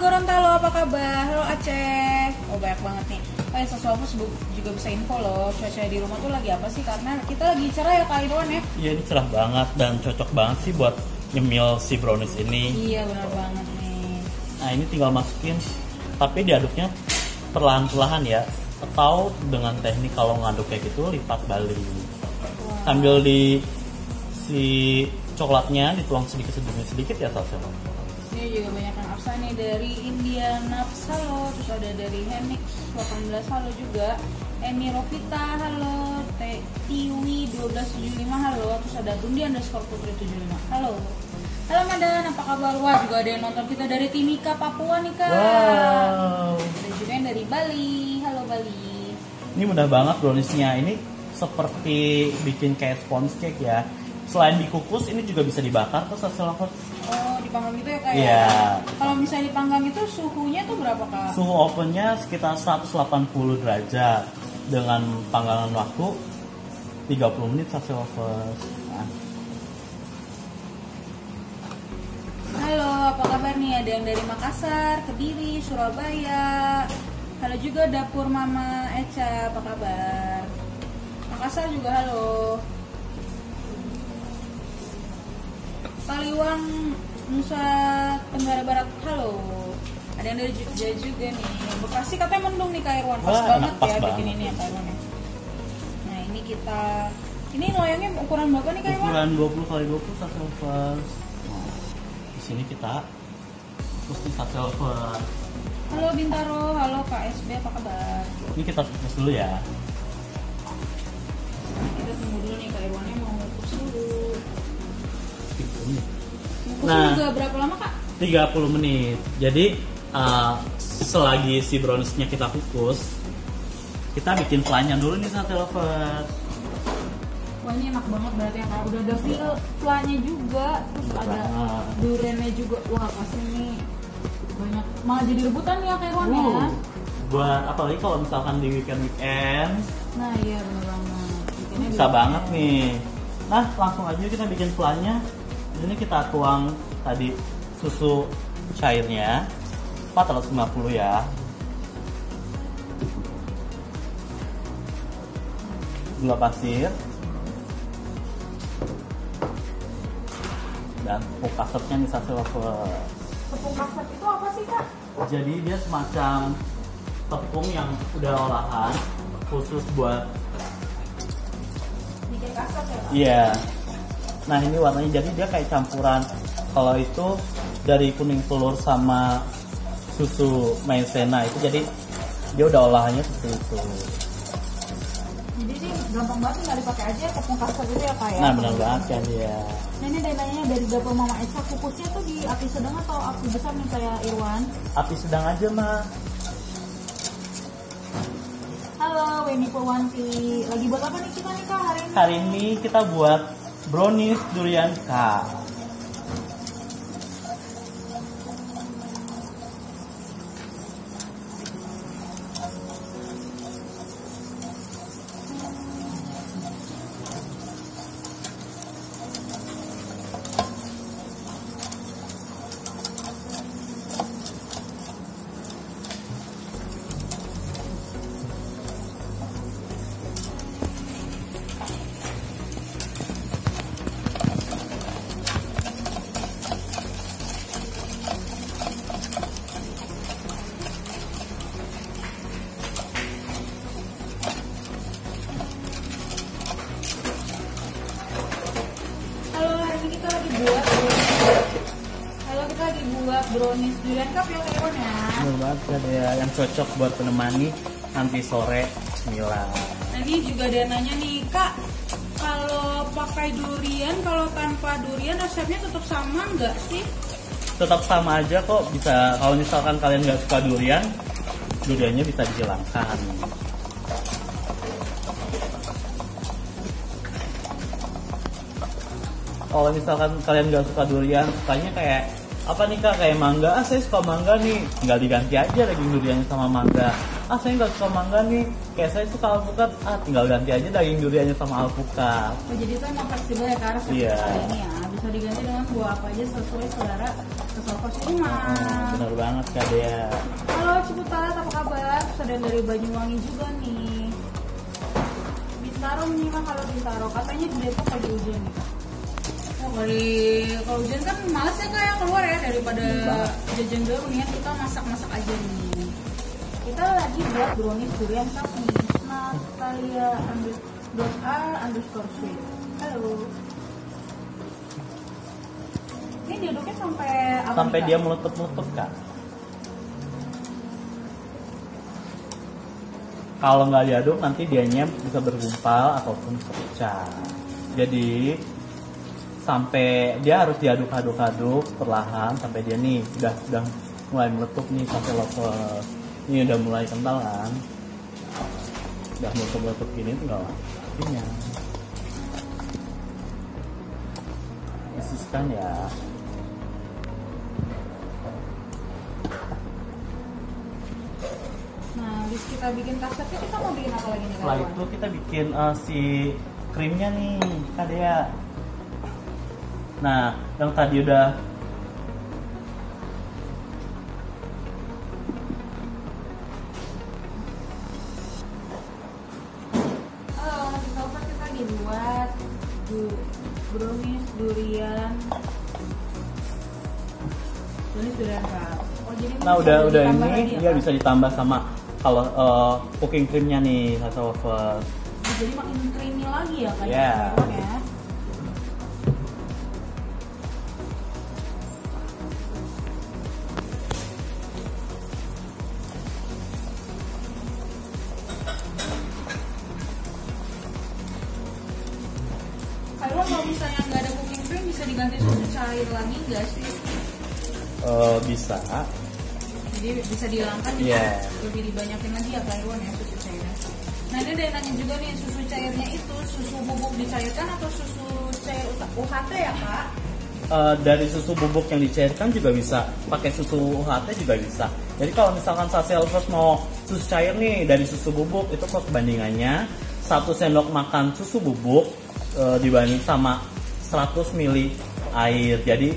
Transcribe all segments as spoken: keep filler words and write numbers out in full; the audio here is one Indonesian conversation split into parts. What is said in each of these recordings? Gorontalo, apa kabar? Halo Aceh. Oh, banyak banget nih. Kayak sesuatu juga bisa info loh, cuaca di rumah tuh lagi apa sih? Karena kita lagi cerah ya Kak Idwan ya? Iya, ini cerah banget dan cocok banget sih buat nyemil si brownies ini. Iya, benar banget nih. Nah, ini tinggal masukin, tapi diaduknya perlahan-lahan ya. Atau dengan teknik kalau ngaduk kayak gitu, lipat balik. Wow. Sambil di si coklatnya dituang sedikit demi sedikit ya sausnya. Ini juga banyak yang absen nih, dari Indianaps, halo. Terus ada dari Henix delapan belas, halo juga. Emi Rovita, halo. Tiwi dua belas tujuh puluh lima, halo. Terus ada Dundi underscore Putri tujuh puluh lima, halo. Halo Madan, apa kabar? Wah, juga ada yang nonton kita dari Timika, Papua nih Kak. Wow. Ada juga yang dari Bali, halo Bali. Ini mudah banget browniesnya, ini seperti bikin kayak sponge cake ya. Selain dikukus, ini juga bisa dibakar terus hasil langsung. Oh, dipanggang gitu ya Kak? Iya. Yeah. Kalau misalnya dipanggang itu suhunya tuh berapa Kak? Suhu ovennya sekitar seratus delapan puluh derajat. Dengan panggangan waktu tiga puluh menit hasil oven. Nah. Halo, apa kabar nih? Ada yang dari Makassar, Kediri, Surabaya. Halo juga Dapur Mama Eca, apa kabar? Makassar juga halo. Kaliwang Nusa Tenggara Barat, halo. Ada yang dari Jogja juga nih. Bekasi katanya mendung nih Kak Irwan. Pas Wah, banget pas ya banget. Bikin ini ya Kak Irwan. Nah ini kita, ini loyangnya ukuran berapa nih Kak Irwan? Ukuran dua puluh kali dua puluh satu vas. Nah, di sini kita kukus satu vas. Halo Bintaro, halo Kak S B, apa kabar? Ini kita kukus dulu ya. Kita tunggu dulu nih Kak Irwannya mau kukus dulu. Nah, juga berapa lama Kak? tiga puluh menit. Jadi uh, selagi si browniesnya kita kukus, kita bikin flynya dulu nih sate lover. Wah, ini enak banget berarti ya Kak. Udah ada feel flynya juga, terus ada uh, duriannya juga. Wah, pasti ini banyak. Malah jadi rebutan ya Kak Irwan ya. Buat apalagi kalau misalkan di weekend weekend. Nah iya bener banget. Bisa banget nih. Nah langsung aja kita bikin flynya. Ini kita tuang tadi susu cairnya empat ratus lima puluh ya. Gula pasir. Dan tepung kasepnya nih sasi lover. Tepung kasep itu apa sih Kak? Jadi dia semacam tepung yang udah olahan khusus buat bikin kasep ya Kak? Iya. Yeah. Nah ini warnanya, jadi dia kayak campuran. Kalau itu dari kuning telur sama susu maizena itu, jadi dia udah olahannya seperti itu. Jadi sih gampang banget, nggak dipakai aja tepung kasar gitu ya Kak ya? Nah benar banget kan ya. Nah ini dananya dari dapur Mama Esa, kukusnya tuh di api sedang atau api besar nih kayak Irwan? Api sedang aja mah. Halo Weni Purwanti, lagi buat apa nih kita nih Kak hari ini? Hari ini kita buat brownies durian Kak. Brownies durian Kak ya Kak ya. Bener banget ya, yang cocok buat penemani nanti sore cemilan. Nanti juga ada nanya nih Kak, kalau pakai durian, kalau tanpa durian resepnya tetap sama nggak sih? Tetap sama aja kok, bisa. Kalau misalkan kalian nggak suka durian, duriannya bisa dihilangkan. Kalau misalkan kalian nggak suka durian, sukanya kayak apa nih Kak, kayak mangga, ah saya suka mangga nih, tinggal diganti aja daging duriannya sama mangga. ah saya nggak suka mangga nih, kayak saya suka alpukat, ah tinggal ganti aja daging duriannya sama alpukat. Oh, jadi itu emang fleksibel ya, karena yeah. seperti ini ya, bisa diganti dengan buah apa aja sesuai saudara kesukaan cuma. Hmm, bener banget Kak Dea. Halo Ciputat, apa kabar? Saudara dari Banyuwangi juga nih. Bintaro minimal kalau Bintaro, katanya di Depok lagi hujan nih. Dari kalau hujan kan malas ya kayak keluar ya, daripada jajan dulu nih kita masak-masak aja nih. Kita lagi buat brownies durian cup nih. Natalia underscore sweet. Halo. Ini diaduknya sampai apa? Sampai dia meletup-meletup Kak. Kalau nggak diaduk nanti dianya bisa bergumpal ataupun pecah. Jadi sampai dia harus diaduk-aduk-aduk perlahan sampai dia nih sudah sudah mulai meletup nih sampai level ini udah mulai kental kan, udah meletup-meletup gini tinggal apinya isiskan ya. Nah habis kita bikin kasepnya kita mau bikin apa lagi nih? Setelah itu kita bikin uh, si krimnya nih Kak Dea. Nah, yang tadi udah halo, kita kita lagi buat du brownies durian brownies durian Kak. Oh, jadi nah, udah udah ini dia ya, bisa ditambah sama kalau uh, cooking creamnya nih atau wafer. Jadi makin creamy lagi ya Kak. Yeah. Ya. Lagi nggak sih? Uh, bisa. Jadi bisa dihilangkan, yeah. Lebih dibanyakin lagi ya Kak Iwan ya susu cairnya. Nah dia ada yang nanya juga nih, susu cairnya itu susu bubuk dicairkan atau susu cair U H T ya Kak? Uh, dari susu bubuk yang dicairkan juga bisa, pakai susu U H T juga bisa. Jadi kalau misalkan saselvers mau susu cair nih dari susu bubuk itu perbandingannya satu sendok makan susu bubuk uh, dibanding sama seratus mililiter air. Jadi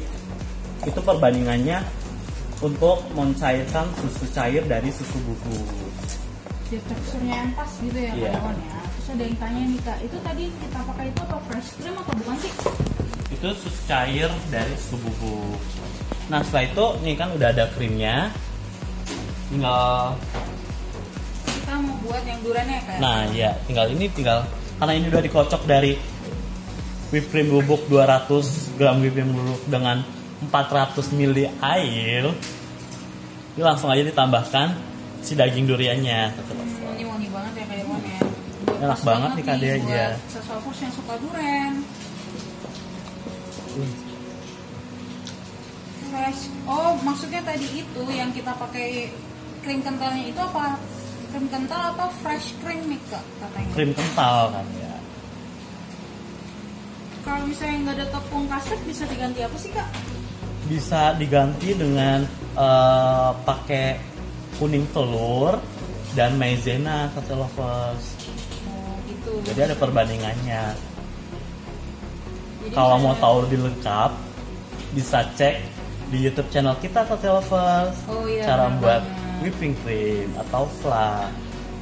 itu perbandingannya untuk mencairkan susu cair dari susu bubuk. Jadi teksturnya yang pas gitu ya, yeah. Kawan ya. Terus ada yang tanya nih Kak, itu tadi kita pakai itu atau fresh cream atau bukan sih? Itu susu cair dari susu bubuk. Nah setelah itu nih kan udah ada krimnya. Tinggal kita mau buat yang duriannya Kak. Nah ya, tinggal ini tinggal karena ini udah dikocok dari Wiprim bubuk dua ratus gram Wiprim bubuk dengan empat ratus mililiter air. Ini langsung aja ditambahkan si daging duriannya. Hmm, ini wangi banget ya kayak wangi. Ya. Enak banget nih Kak Dea aja. Sesuatu yang suka durian. Hmm. Fresh. Oh, maksudnya tadi itu yang kita pakai krim kentalnya itu apa? Krim kental atau fresh cream nih Kak katanya? Krim kental kan ya. Kalau misalnya nggak ada tepung kasep bisa diganti apa sih Kak? Bisa diganti dengan uh, pakai kuning telur dan maizena kata lovers. Oh gitu. Jadi ada perbandingannya. Jadi kalau mau tahu lebih lengkap bisa cek di YouTube channel kita kata lovers. Oh, iya, cara membuat whipping cream atau flan.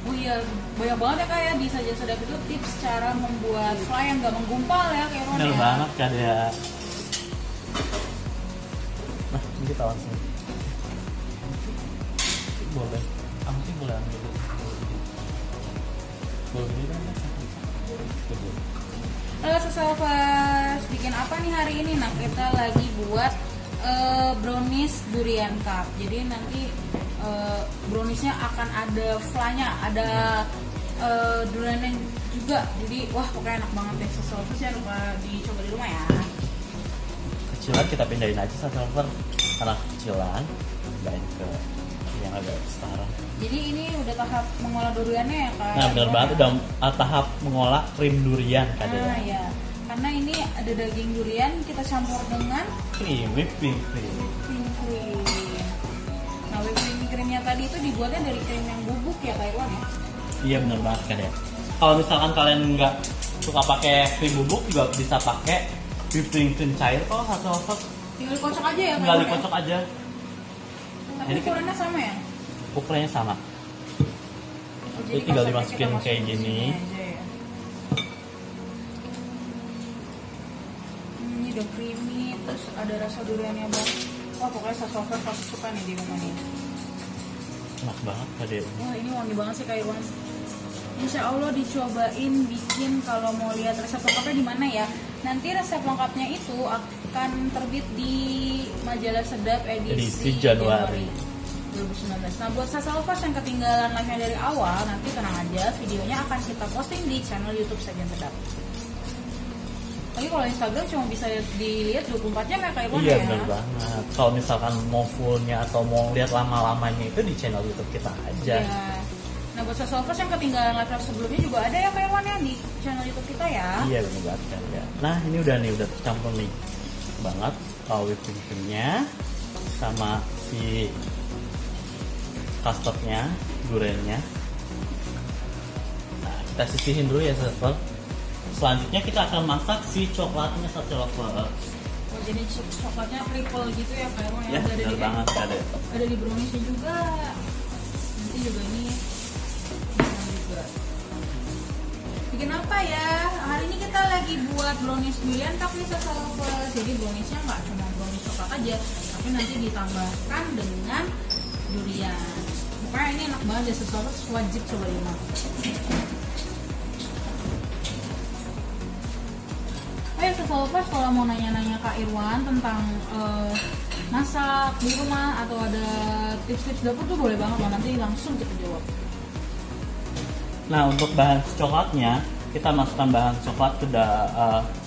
Oh iya. Banyak banget ya Kak ya, di Sajian Sedap itu tips cara membuat fly yang gak menggumpal ya Kak Iwan ya. Bener banget Kak Dea. Nah ini kita langsung boleh, ah mungkin boleh ambil boleh ini kan ya. Halo Sasalvers, bikin apa nih hari ini? Nah kita lagi buat uh, brownies durian cup. Jadi nanti Uh, browniesnya akan ada flanya, ada uh, duriannya juga, jadi wah pokoknya enak banget deh saselvers ya, lupa dicoba di rumah ya. Kecilan kita pindahin aja saselvers, karena kecilan pindahin ke yang agak setara. Jadi ini udah tahap mengolah duriannya ya Kak? Nah bener banget, udah tahap mengolah krim durian Kak Dea. Nah ya, karena ini ada daging durian kita campur dengan krim, whipping cream. Whipping cream. Nah whipping krimnya tadi itu dibuatnya dari krim yang bubuk ya Kak Irwan ya? Iya benar banget kan ya. Kalau misalkan kalian nggak suka pakai krim bubuk juga bisa pakai whipping cream cair. Kalau satu sosok tinggal dikocok aja ya? Tinggal dikocok aja. Tapi jadi, ukurannya sama ya? Ukurannya sama. Oh, jadi tinggal dimasukin kayak gini. Ya. Hmm, ini udah creamy, terus ada rasa duriannya banget. Wah pokoknya sasover pasti suka nih di rumah ini. Enak banget tadi. Wah ini wangi banget sih Kak Irwan. Insya Allah dicobain bikin. Kalau mau lihat resep lengkapnya di mana ya? Nanti resep lengkapnya itu akan terbit di Majalah Sedap edisi, edisi Januari. Januari dua ribu sembilan belas. Nah buat sasover yang ketinggalan live-nya dari awal, nanti tenang aja, videonya akan kita posting di channel YouTube Sajian Sedap. Tapi kalau Instagram cuma bisa dilihat dua puluh empat jam ya Kak Irwan ya? Iya benar banget. Kalau misalkan mau fullnya atau mau lihat lama-lamanya itu di channel YouTube kita aja. Ya. Nah buat sasover yang ketinggalan live sebelumnya juga ada ya Kak Irwan ya di channel YouTube kita ya? Iya benar banget kan ya. Nah ini udah nih, udah tercampur nih banget kalau whipping creamnya sama si custardnya, duriannya. Nah kita sisihin dulu ya sasover. Selanjutnya kita akan masak si coklatnya satu lover. Oh jadi coklatnya triple gitu ya Kak Irwan ya? Ada di banget ada. Ada di browniesnya juga. Nanti juga ini juga. Bikin apa ya? Hari ini kita lagi buat brownies durian tapi satu lover. Jadi browniesnya nggak cuma brownies coklat aja, tapi nanti ditambahkan dengan durian. Pokoknya ini enak banget ya satu lover, wajib coba dimakan. Sasover kalau mau nanya-nanya Kak Irwan tentang uh, masak di rumah atau ada tips-tips dapur tuh boleh banget loh, nanti langsung kita jawab. Nah untuk bahan coklatnya kita masukkan bahan coklat ke da, uh,